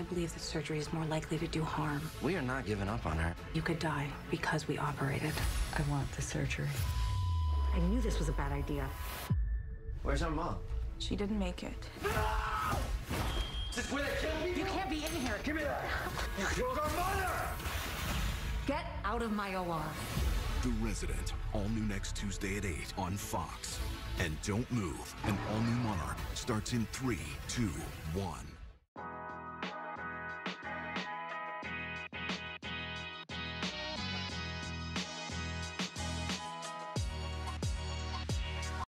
I believe that surgery is more likely to do harm. We are not giving up on her. You could die because we operated. I want the surgery. I knew this was a bad idea. Where's our mom? She didn't make it. No! Is this where they killed me? You can't be in here. Give me that. You killed our mother! Get out of my OR. The Resident, all new next Tuesday at 8 on Fox. And Don't Move, an all-new Monarch starts in 3, 2, 1.